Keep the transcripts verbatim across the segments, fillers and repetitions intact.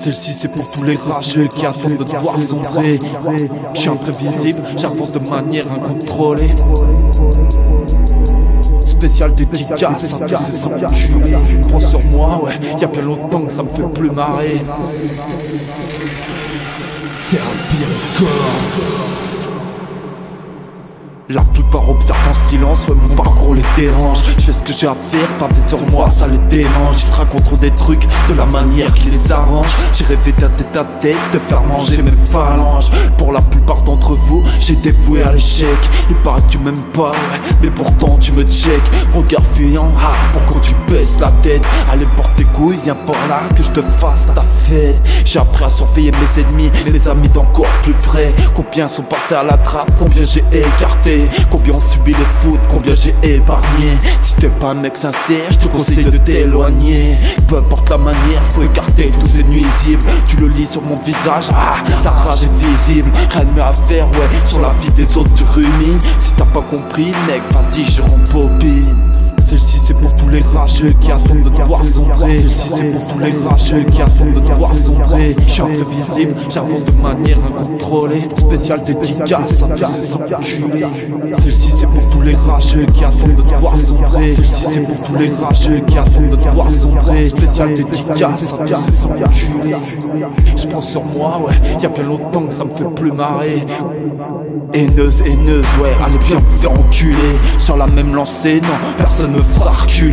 Celle-ci c'est pour tous les rageux qui attendent de devoir sombrer. Je suis imprévisible, j'avance de manière incontrôlée. Spécial dédicace à tous ces sans jury. Prends sur moi, ouais, y a bien longtemps que ça me fait plus marrer. T'es un pire corps. La plupart observent en silence, ouais, mon parcours les dérange. Je fais ce que j'ai à faire, pavé sur moi, ça les dérange. Ils se racontent des trucs de la manière qui les arrange. J'ai rêvé d'un tête à tête, de faire manger mes phalanges. Pour la plupart d'entre vous, j'ai dévoué à l'échec. Il paraît que tu m'aimes pas, ouais, mais pourtant tu me check. Regard fuyant, ah, pour quand tu baisses la tête. Allez porte tes couilles, viens par là que je te fasse ta fête. J'ai appris à surveiller mes ennemis, les amis d'encore plus près. Combien sont passés à la trappe, combien j'ai écarté. Combien on subit les fautes, combien j'ai épargné. Si t'es pas un mec sincère, je te conseille de t'éloigner. Peu importe la manière, faut écarter tous ces nuisibles. Tu le lis sur mon visage, ah, ta rage est visible. Rien de mieux à faire, ouais, sur la vie des autres tu rumines. Si t'as pas compris, mec, vas-y, je rembobine. Celle-ci c'est pour tous les rageux qui attendent de devoir sombrer. Celle-ci c'est pour tous les rageux qui attendent de devoir sombrer. Je suis invisible, j'avance de manière incontrôlée. Spécial dédicace à tous ces enculés. Celle-ci c'est pour tous les rageux qui attendent de devoir sombrer. Celle-ci c'est pour tous les rageux qui attendent de devoir sombrer. Spécial dédicace à tous ces enculés. Je prends sur moi, ouais, y a bien longtemps que ça me fait plus marrer. Haineuse, haineuse, ouais, allez bien me faire enculer. Sur la même lancée, non, personne me fera reculer.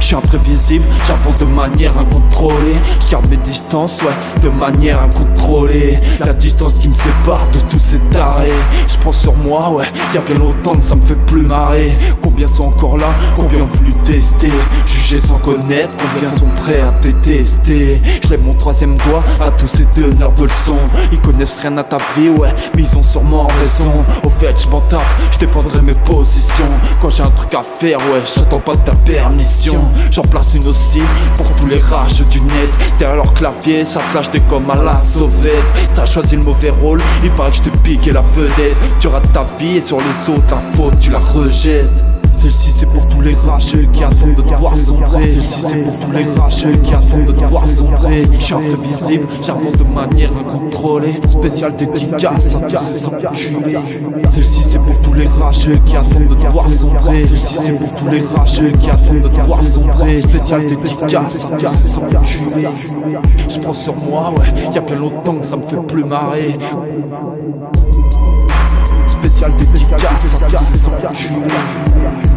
Je suis imprévisible, j'avance de manière incontrôlée. Je garde mes distances, ouais, de manière incontrôlée. La distance qui me sépare de tous ces tarés. Je prends sur moi, ouais, y'a bien longtemps que ça me fait plus marrer. Combien sont encore là, combien ont voulu tester. Jugés sans connaître, combien sont prêts à détester. Je lève mon troisième doigt à tous ces donneurs de leçons. Ils connaissent rien à ta vie, ouais, mais ils ont sûrement raison. Au fait je m'en tape, je défendrai mes positions. Quand j'ai un truc à faire, ouais, j'attends pas de ta permission. J'en place une aussi, pour tous les rageux du net. Derrière leur clavier, ça flash des comme à la sauvette. T'as choisi le mauvais rôle, il paraît que je te pique et la vedette. Tu rates ta vie et sur les autres, ta faute, tu la rejettes. Celle-ci c'est pour tous les rageux qui attendent de devoir sombrer. Celle-ci c'est pour tous les rageux qui attendent de devoir sombrer. Je suis imprévisible, j'avance de manière incontrôlée. Spécial dédicace à tous ces enculés. Celle-ci c'est pour tous les rageux qui attendent de devoir sombrer. Celle-ci c'est pour tous les rageux qui attendent de devoir sombrer. Spécial dédicace à tous ces enculés. Je prends sur moi, ouais, y a bien longtemps que ça me fait plus marrer. Spécial dédicace à tous ces enculés.